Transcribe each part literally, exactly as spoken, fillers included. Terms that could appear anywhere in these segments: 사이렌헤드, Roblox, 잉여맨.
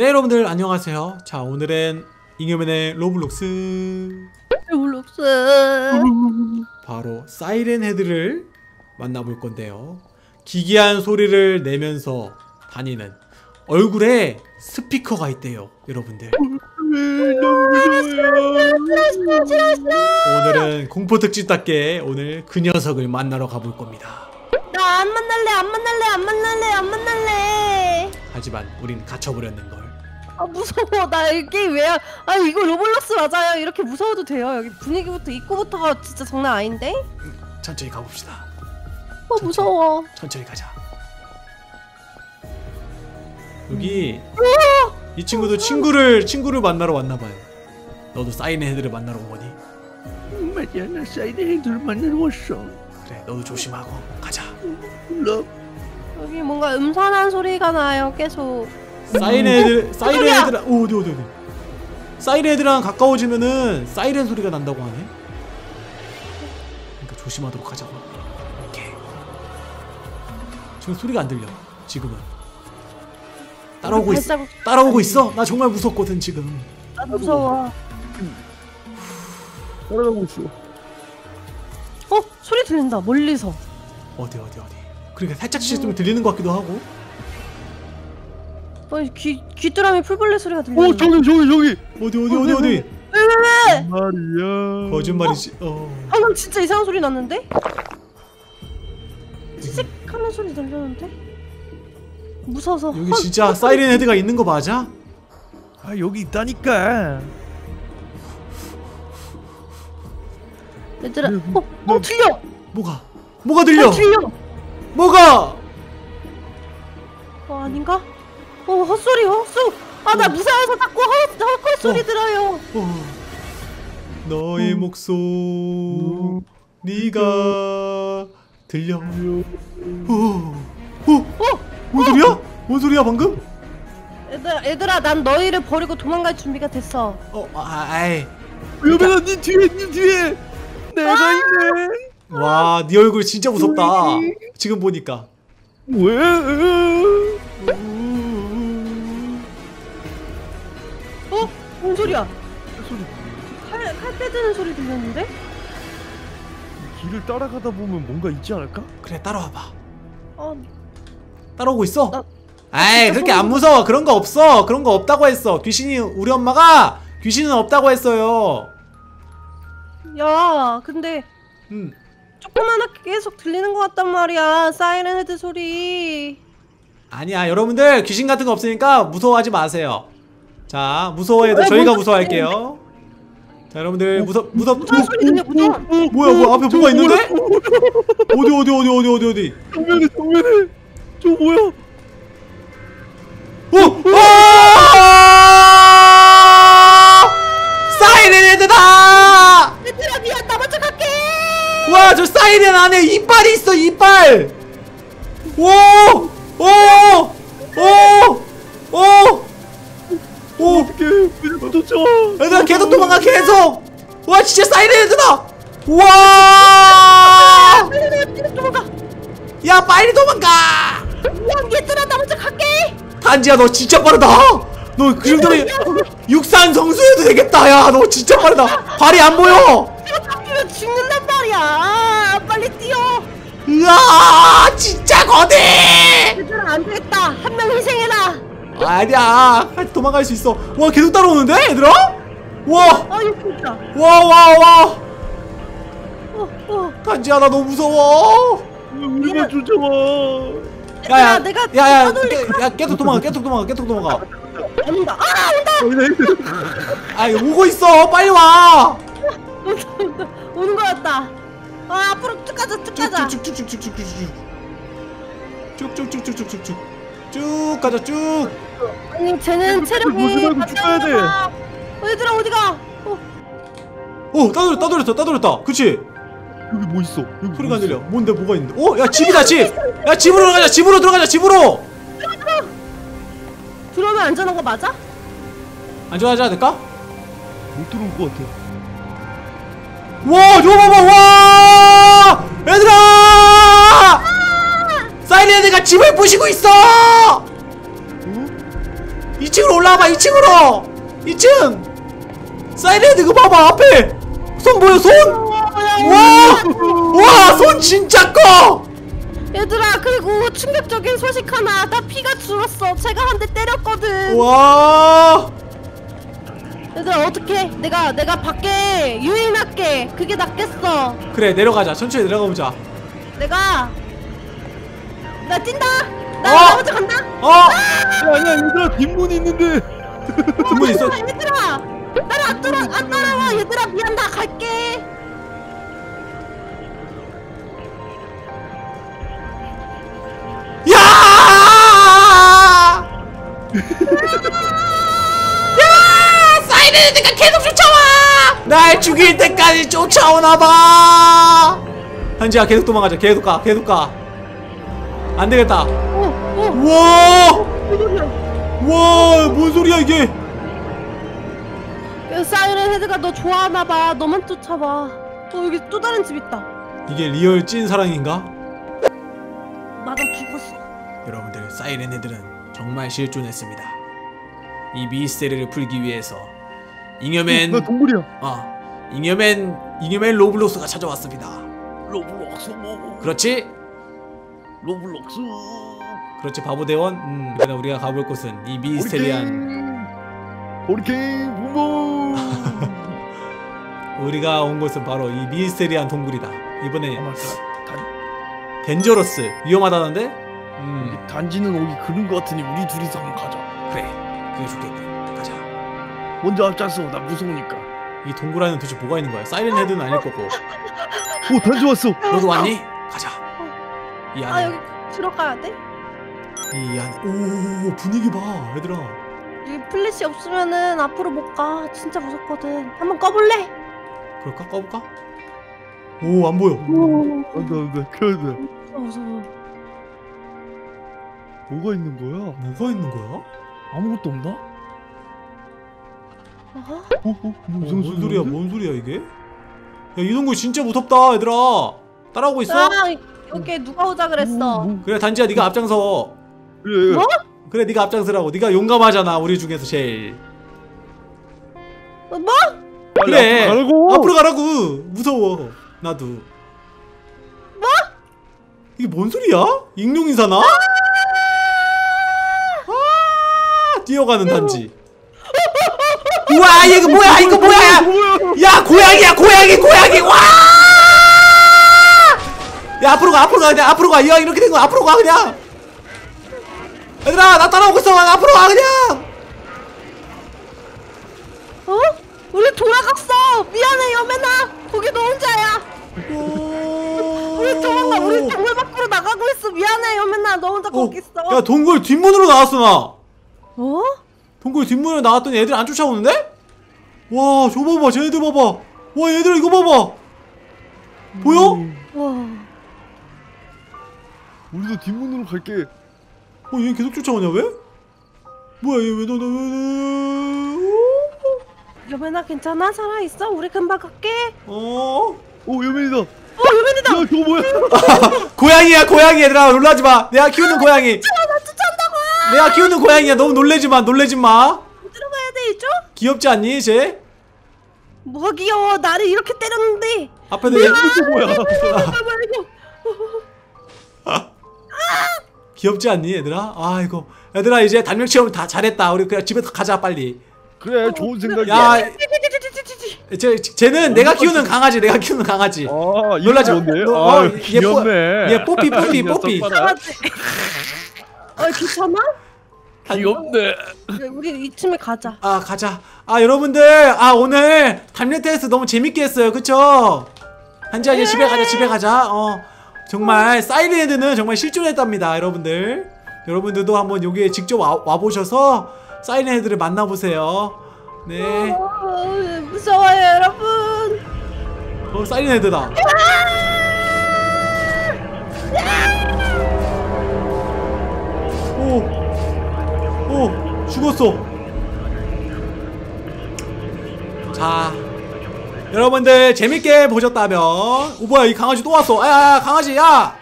네, 여러분들 안녕하세요. 자, 오늘은 잉여맨의 로블록스 로블록스 바로 사이렌헤드를 만나볼 건데요. 기괴한 소리를 내면서 다니는, 얼굴에 스피커가 있대요. 여러분들 오늘은 공포특집답게 오늘 그 녀석을 만나러 가볼 겁니다. 나 안 만날래 안 만날래 안 만날래 안 만날래. 하지만 우린 갇혀버렸는걸. 아, 무서워. 나 이 게임 왜... 아, 이거 로블록스 맞아요. 이렇게 무서워도 돼요. 여기 분위기부터, 입구부터가 진짜 장난 아닌데? 천천히 가봅시다. 어, 천천히, 무서워. 천천히 가자. 여기 음. 이 친구도 친구를 친구를 만나러 왔나봐요. 너도 사이렌헤드를 만나러 온 거니? 음, 맞아, 나 사이렌헤드를 만나러 왔어. 그래, 너도 조심하고 가자. 음, 여기 뭔가 음산한 소리가 나요. 계속 사이렌헤드 사이렌헤드랑 오, 어디 어디 어디 사이렌헤드랑 가까워지면은 사이렌 소리가 난다고 하네. 그러니까 조심하도록 하자고. 오케이. 지금 소리가 안 들려. 지금은. 따라오고 있어. 따라오고 있어. 나 정말 무섭거든 지금. 나 무서워. 따라오고 있어. 어? 소리 들린다. 멀리서. 어디 어디 어디. 그러니까 살짝씩 좀 들리는 것 같기도 하고. 어, 귀 귀뚜라미 풀벌레 소리가 들려. 오, 저기 저기 저기. 어디 어디 어디 어디. 왜 왜 왜? 말이야. 거짓말이지. 어. 방금 진짜 이상한 소리 났는데? 씩씩하는 소리 들렸는데? 무서워서. 여기 진짜 아, 사이렌헤드가 있는 거 맞아? 아, 여기 있다니까. 얘들아, 어, 어, 들려. 뭐가? 뭐가 들려? 어, 들려. 뭐가? 어, 아닌가? 어, 헛소리, 헛소. 아, 나 어. 무서워서 자꾸 헛, 헛걸 소리 어. 들어요. 어. 너의 음. 목소리가 음. 들려. 어, 어, 어. 뭔 소리야? 어? 뭔 소리야 방금? 얘들아, 얘들아, 난 너희를 버리고 도망갈 준비가 됐어. 어, 아, 아이. 여보야, 네 뒤에, 네 뒤에. 내가 아 있네. 와, 네 얼굴 진짜 무섭다. 왜? 지금 보니까. 왜? 어? 뭔 소리야? 소리. 칼, 칼 빼드는 소리 들렸는데? 길을 따라가다 보면 뭔가 있지 않을까? 그래, 따라와봐. 어. 따라오고 있어? 나, 아이, 그렇게 안 무서워. 그런 거 없어. 그런 거 없다고 했어. 귀신이, 우리 엄마가 귀신은 없다고 했어요. 야, 근데 음. 조그맣게 계속 들리는 것 같단 말이야. 사이렌헤드 소리. 아니야, 여러분들 귀신 같은 거 없으니까 무서워하지 마세요. 자, 무서워해도 저희가 무서워할게요. 자, 여러분들 무서 무섭 무서운 소리 들려. 무서운. 뭐야, 뭐야, 앞에 뭐가 있는데? 어디 어디 어디 어디 어디 어디. 정면에, 정면에. 저 뭐야? 오! 오! 사이렌헤드다! 얘들아, 미안, 나 먼저 갈게. 와, 저 사이렌 안에 이빨이 있어, 이빨. 오! 오! 오! 오! 오! 얘들아, 계속 도망가, 계속. 와, 진짜 사이렌헤드다. 와! 야, 빨리 도망가. 야, 얘들아, 나 먼저 갈게. 단지야, 너 진짜 빠르다. 너 그 정도면 육산 성수해도 되겠다. 야, 너 진짜 빠르다. 발이 안 보여. 이거 잡히면 죽는단 말이야. 빨리 뛰어. 으아, 진짜 거대. 얘들아, 안 되겠다. 한 명 희생해라. 아니야, 도망갈 수 있어. 와, 계속 따라오는데, 얘들아? 와. 아, 예쁘다. 와, 와, 와. 어, 어. 단지야, 나 너무 무서워. 우리가 쫓아와. 야야, 내가 야야, 야, 계속 도망가, 계속 도망가, 계속 도망가. 온다. 아, 온다. 아, 오고 있어. 빨리 와. 오는 거 같다. 아, 앞으로 쭉 가자, 쭉 가자. 쭉쭉쭉쭉쭉쭉쭉쭉쭉쭉쭉쭉쭉쭉쭉쭉 쭉 가자, 쭉. 아니, 쟤는 체력이 가야 돼. 어, 얘들아, 어디 가? 어. 오, 따돌렸다, 따돌렸다, 따돌렸다. 그렇지. 여기 뭐 있어? 여기 소리가 안 들려. 뭔데, 뭐가 있는데? 어? 야, 집이다, 집! 야, 집으로 들어가자, 집으로 들어가자, 집으로! 들어가! 들어오면 안전한 거 맞아? 안전하지 않을까? 못 들어올 것 같아. 와, 저거 봐봐, 와! 얘들아! 아! 사이렌헤드가 집을 부시고 있어! 응? 이 층으로 올라와봐. 이 층으로 이 층. 사이렌헤드 이거 봐봐. 앞에 손 보여 손. 와와 손 진짜 커. 얘들아 그리고 충격적인 소식 하나. 나 피가 줄었어. 제가 한 대 때렸거든. 와 얘들아 어떡해. 내가 내가 밖에 유인할게. 그게 낫겠어. 그래 내려가자. 천천히 내려가보자. 내가 나 뛴다. 나 먼저 어? 간다. 어? 야, 아니야 얘들아 뒷문이 있는데. 뒷문 있어? 얘들아 나를 안 따라 안 따라와. 얘들아 미안 나 갈게. 야! 야! 사이렌헤드가 계속 쫓아와. 날 죽일 때까지 쫓아오나봐. 한지야 계속 도망가자. 계속 가. 계속 가. 안 되겠다. 와! 와, 뭔 소리야 이게? 사이렌헤드가 너 좋아하나 봐. 너만 쫓아봐. 또 여기 또 다른 집 있다. 이게 리얼 찐 사랑인가? 나도 죽었어. 여러분들, 사이렌헤드는 정말 실존했습니다. 이 미스테리를 풀기 위해서 잉여맨 나 동물이야. 아, 잉여맨 잉여맨 로블록스가 찾아왔습니다. 로블록스 뭐? 그렇지? 로블록스. 그렇지 바보 대원. 음, 그러나 우리가 가볼 곳은 이 미스테리한 호리케인 붐붐. 우리가 온 곳은 바로 이 미스테리한 동굴이다. 이번에 아, 단... 덴저러스 위험하다는데? 음. 단지는 오기 그런 것 같으니 우리 둘이서 한번 가자. 그래 그게 좋겠다. 가자. 먼저 앞장서. 나 무서우니까. 이 동굴 안에는 도대체 뭐가 있는 거야? 사이렌헤드는 아닐 거고. 오 단지 왔어. 너도 왔니? 가자. 이 안에. 아 여기 들어가야 돼? 이 안에. 오 분위기 봐 얘들아. 여기 플래시 없으면은 앞으로 못 가. 진짜 무섭거든. 한번 꺼볼래? 그럴까? 꺼볼까? 오 안 보여. 안돼 안돼 큰일 났네. 무서워. 뭐가 있는 거야? 뭐가 있는 거야? 아무것도 없나? 어? 어? 어? 무슨 소리야? 뭔 소리야 이게? 야 이 동굴 진짜 무섭다 얘들아. 따라오고 있어? 아, 오케이 누가 오자 그랬어. 그래 단지야 네가 앞장서. 그래. 뭐? 그래 네가 앞장서라고. 네가 용감하잖아 우리 중에서 제일. 뭐? 그래. 앞으로 가라고. 앞으로 가라고. 무서워. 나도. 뭐? 이게 뭔 소리야? 익룡 인사나? 아! 아! 뛰어가는 단지. 우와 이거 뭐야 이거 뭐야? 야 고양이야 고양이 고양이. 와! 야 앞으로 가 앞으로 가 그냥 앞으로 가. 야 이렇게 된 거야. 앞으로 가 그냥. 얘들아 나 따라오고 있어. 나 앞으로 가 그냥. 어? 우리 돌아갔어. 미안해 여맨아. 거기 너 혼자야. 우리 도망가. 우리 동굴 밖으로 나가고 있어. 미안해 여맨아. 너 혼자 어. 거기 있어. 야 동굴 뒷문으로 나왔어 나. 어? 동굴 뒷문으로 나왔더니 애들 안 쫓아오는데? 와 저 봐봐 쟤네들 봐봐. 와 얘들아 이거 봐봐. 보여? 음. 와 우리도 뒷문으로 갈게. 어, 얘 계속 쫓아오냐 왜? 뭐야 얘 왜 너 너 왜? 여맨아 괜찮아? 살아 있어? 우리 금방 갈게. 어, 오 여맨이다. 어 여맨이다. 야 저거 뭐야? 고양이야 고양이. 얘들아 놀라지 마. 내가 키우는 고양이. 나 쫓아온다고. 내가 키우는 고양이야. 너무 놀래지 마. 놀래지 마. 어디로 가야 돼 이쪽? 귀엽지 않니 쟤? 뭐가 귀여워? 나를 이렇게 때렸는데. 앞에 내가 뭐야? 귀엽지 않니 얘들아? 아이고 얘들아 이제 단면 체험 다 잘했다. 우리 그냥 집에 가자 빨리. 그래 좋은 생각이야. 야, 쟤, 쟤는 어, 내가 키우는 강아지. 내가 키우는 강아지. 아, 놀라지 못해. 아, 귀엽네. 얘 뽀삐 뽀삐 뽀삐. 아 귀찮아? 귀엽네. 우리 이쯤에 가자. 아 가자. 아 여러분들 아 오늘 단면 테스트 너무 재밌게 했어요. 그쵸? 한지야 이제 집에 가자. 집에 가자. 어. 정말 사이렌헤드는 정말 실존했답니다. 여러분들 여러분들도 한번 여기에 직접 와, 와보셔서 사이렌헤드를 만나보세요. 네 어, 무서워요 여러분. 어 사이렌헤드다. 오오 죽었어. 자 여러분들 재밌게 보셨다면 오 뭐야 이 강아지 또 왔어. 야 강아지 야.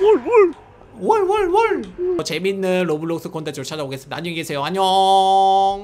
뭘 뭘. 월월월 재밌는 로블록스 콘텐츠로 찾아오겠습니다. 안녕히 계세요. 안녕.